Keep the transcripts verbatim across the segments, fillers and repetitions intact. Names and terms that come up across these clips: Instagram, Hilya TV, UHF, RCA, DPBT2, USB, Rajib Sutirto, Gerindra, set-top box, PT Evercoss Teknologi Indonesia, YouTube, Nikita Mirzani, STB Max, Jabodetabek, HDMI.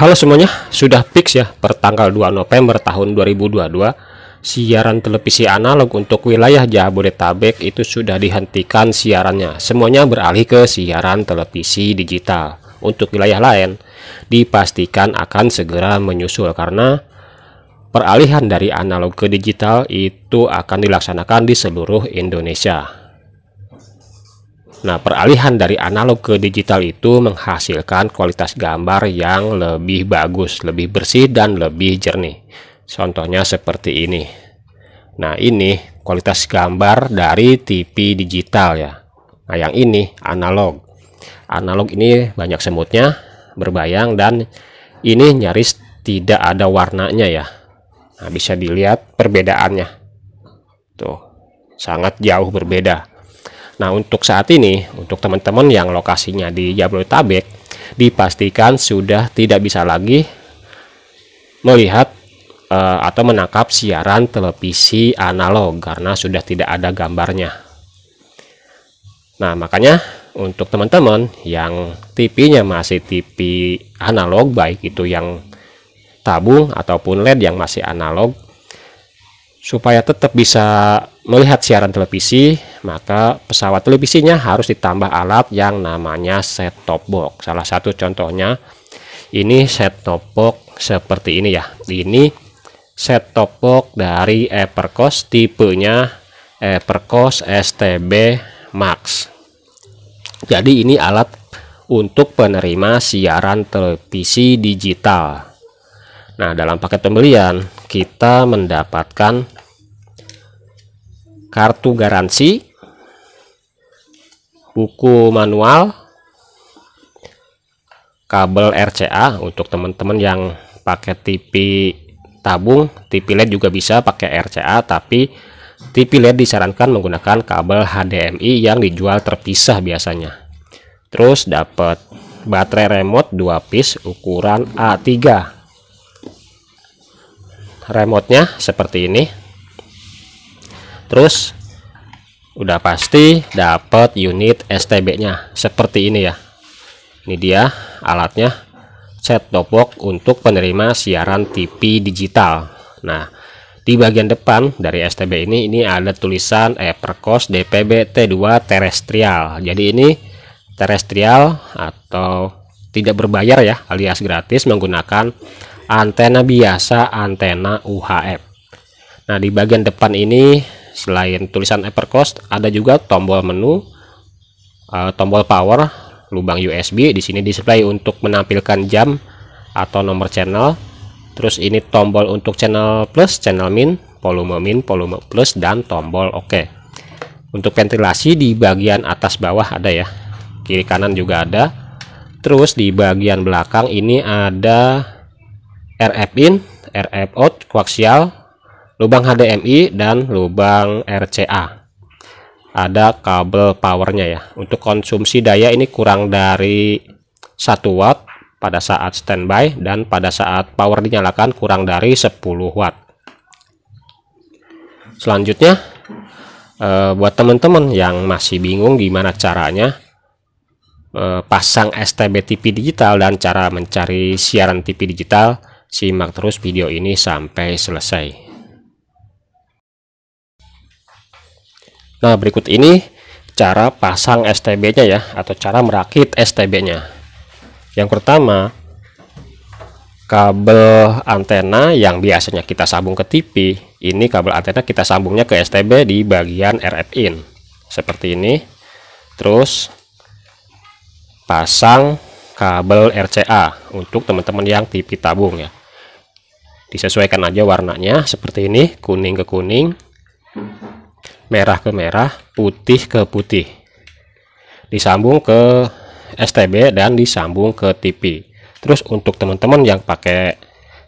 Halo semuanya, sudah fix ya per tanggal dua November tahun dua ribu dua puluh dua siaran televisi analog untuk wilayah Jabodetabek itu sudah dihentikan siarannya. Semuanya beralih ke siaran televisi digital. Untuk wilayah lain dipastikan akan segera menyusul karena peralihan dari analog ke digital itu akan dilaksanakan di seluruh Indonesia. Nah, peralihan dari analog ke digital itu menghasilkan kualitas gambar yang lebih bagus, lebih bersih, dan lebih jernih. Contohnya seperti ini. Nah, ini kualitas gambar dari T V digital ya. Nah, yang ini analog. Analog ini banyak semutnya, berbayang, dan ini nyaris tidak ada warnanya ya. Nah, bisa dilihat perbedaannya. Tuh, sangat jauh berbeda. Nah, untuk saat ini, untuk teman-teman yang lokasinya di Jabodetabek, dipastikan sudah tidak bisa lagi melihat e, atau menangkap siaran televisi analog karena sudah tidak ada gambarnya. Nah, makanya untuk teman-teman yang T V-nya masih T V analog, baik itu yang tabung ataupun L E D yang masih analog, supaya tetap bisa melihat siaran televisi, maka pesawat televisinya harus ditambah alat yang namanya set-top box. Salah satu contohnya ini set-top box seperti ini ya. Ini set-top box dari Evercoss, tipenya Evercoss S T B Max. Jadi ini alat untuk penerima siaran televisi digital. Nah, dalam paket pembelian kita mendapatkan kartu garansi, buku manual, kabel R C A untuk teman-teman yang pakai T V tabung, T V L E D juga bisa pakai R C A, tapi T V L E D disarankan menggunakan kabel H D M I yang dijual terpisah biasanya. Terus dapat baterai remote dua piece ukuran A tiga. Remote-nya seperti ini. Terus udah pasti dapat unit S T B-nya seperti ini ya. Ini dia alatnya, set-top box untuk penerima siaran T V digital. Nah, di bagian depan dari S T B ini ini ada tulisan Evercoss D P B T dua terestrial. Jadi ini terestrial atau tidak berbayar ya, alias gratis, menggunakan antena biasa, antena U H F. Nah, di bagian depan ini selain tulisan Evercoss ada juga tombol menu, tombol power, lubang U S B. Di sini display untuk menampilkan jam atau nomor channel. Terus ini tombol untuk channel plus, channel min, volume min, volume plus, dan tombol OK. Untuk ventilasi di bagian atas bawah ada ya, kiri kanan juga ada. Terus di bagian belakang ini ada R F in, R F out, koaksial, lubang H D M I, dan lubang R C A. Ada kabel powernya ya. Untuk konsumsi daya ini kurang dari satu watt pada saat standby, dan pada saat power dinyalakan kurang dari sepuluh watt. Selanjutnya, eh, buat teman-teman yang masih bingung gimana caranya eh, pasang S T B T V digital dan cara mencari siaran T V digital, simak terus video ini sampai selesai. Nah, berikut ini cara pasang S T B-nya ya, atau cara merakit S T B-nya. Yang pertama, kabel antena yang biasanya kita sambung ke T V, ini kabel antena kita sambungnya ke S T B di bagian R F in. Seperti ini. Terus, pasang kabel R C A untuk teman-teman yang T V tabung ya. Disesuaikan aja warnanya, seperti ini, kuning ke kuning, merah ke merah, putih ke putih. Disambung ke S T B dan disambung ke T V. Terus untuk teman-teman yang pakai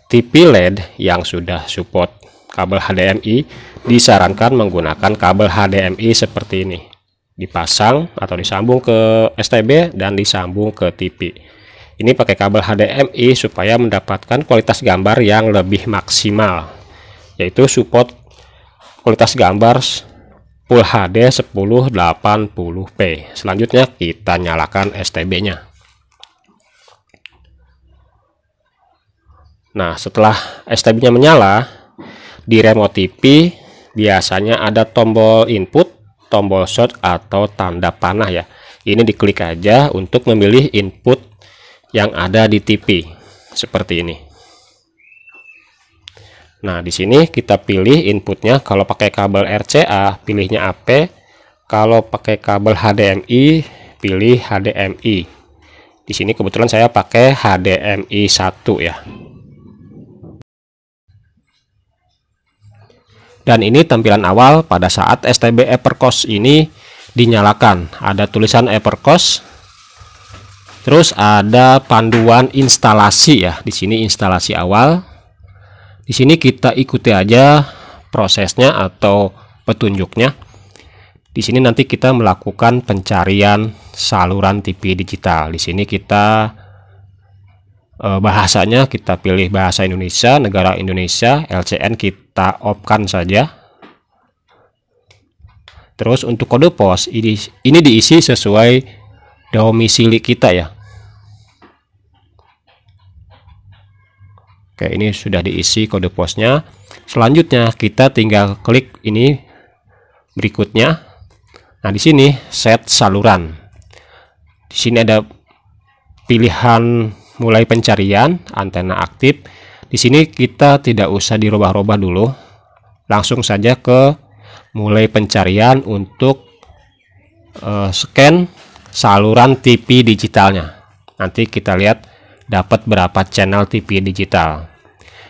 T V L E D yang sudah support kabel H D M I, disarankan menggunakan kabel H D M I seperti ini. Dipasang atau disambung ke S T B dan disambung ke T V. Ini pakai kabel H D M I supaya mendapatkan kualitas gambar yang lebih maksimal, yaitu support kualitas gambar Full H D seribu delapan puluh p. Selanjutnya kita nyalakan S T B-nya. Nah, setelah S T B-nya menyala, di rem O T P biasanya ada tombol input, tombol short atau tanda panah ya. Ini diklik aja untuk memilih input yang ada di T V seperti ini. Nah, di sini kita pilih inputnya. Kalau pakai kabel R C A, pilihnya A P. Kalau pakai kabel H D M I, pilih H D M I. Di sini kebetulan saya pakai H D M I satu ya. Dan ini tampilan awal pada saat S T B Evercoss ini dinyalakan. Ada tulisan Evercoss. Terus ada panduan instalasi ya. Di sini instalasi awal. Di sini kita ikuti aja prosesnya atau petunjuknya. Di sini nanti kita melakukan pencarian saluran T V digital. Di sini kita eh, bahasanya kita pilih bahasa Indonesia, negara Indonesia, L C N kita opkan saja. Terus untuk kode pos ini, ini diisi sesuai domisili kita ya. Oke, ini sudah diisi kode posnya. Selanjutnya kita tinggal klik ini berikutnya. Nah, di sini set saluran. Di sini ada pilihan mulai pencarian, antena aktif. Di sini kita tidak usah dirubah-rubah dulu. Langsung saja ke mulai pencarian untuk uh, scan saluran T V digitalnya. Nanti kita lihat dapat berapa channel T V digital.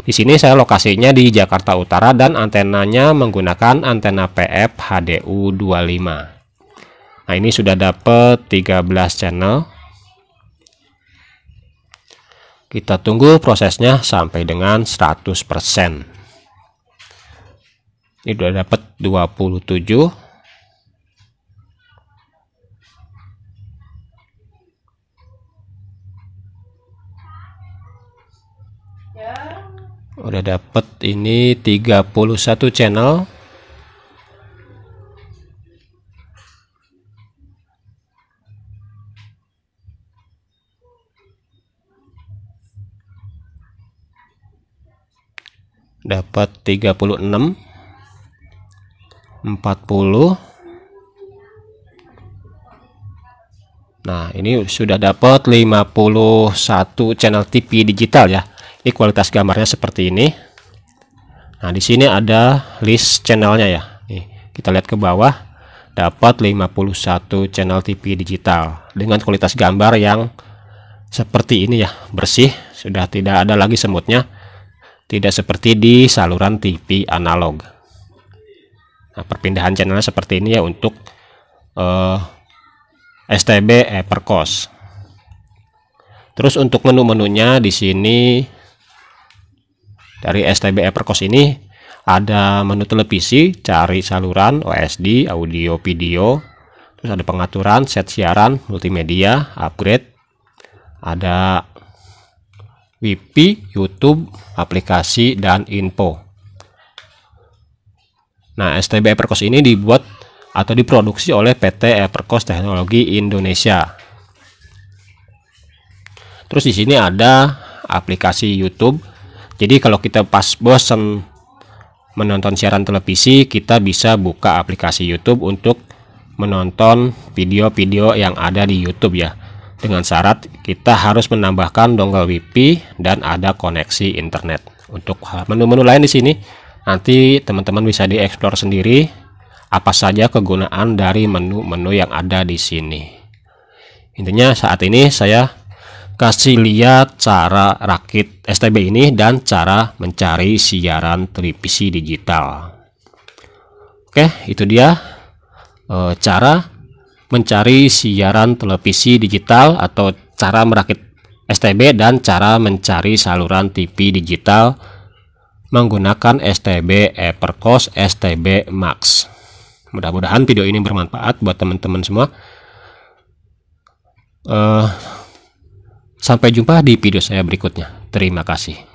Di sini saya lokasinya di Jakarta Utara dan antenanya menggunakan antena P F H D U dua puluh lima. Nah, ini sudah dapat tiga belas channel. Kita tunggu prosesnya sampai dengan seratus persen. Ini sudah dapat dua puluh tujuh. Udah dapet ini tiga puluh satu channel. Dapat tiga puluh enam, empat puluh, nah ini sudah dapat lima puluh satu channel T V digital ya. Ini kualitas gambarnya seperti ini. Nah, di sini ada list channelnya ya. Nih, kita lihat ke bawah, dapat lima puluh satu channel T V digital dengan kualitas gambar yang seperti ini ya, bersih, sudah tidak ada lagi semutnya, tidak seperti di saluran T V analog. Nah, perpindahan channelnya seperti ini ya untuk eh, S T B Evercoss. Terus untuk menu-menunya di sini. Dari S T B Evercoss ini ada menu televisi, cari saluran, O S D, audio, video. Terus ada pengaturan, set siaran, multimedia, upgrade. Ada Wi-Fi, YouTube, aplikasi, dan info. Nah, S T B Evercoss ini dibuat atau diproduksi oleh P T Evercoss Teknologi Indonesia. Terus di sini ada aplikasi YouTube. Jadi kalau kita pas bosan menonton siaran televisi, kita bisa buka aplikasi YouTube untuk menonton video-video yang ada di YouTube ya. Dengan syarat kita harus menambahkan dongle Wi-Fi dan ada koneksi internet. Untuk menu-menu lain di sini nanti teman-teman bisa dieksplor sendiri apa saja kegunaan dari menu-menu yang ada di sini. Intinya saat ini saya kasih lihat cara rakit S T B ini dan cara mencari siaran televisi digital. Oke, itu dia e, cara mencari siaran televisi digital atau cara merakit S T B dan cara mencari saluran T V digital menggunakan S T B Evercoss, S T B Max. Mudah-mudahan video ini bermanfaat buat teman-teman semua. E, Sampai jumpa di video saya berikutnya. Terima kasih.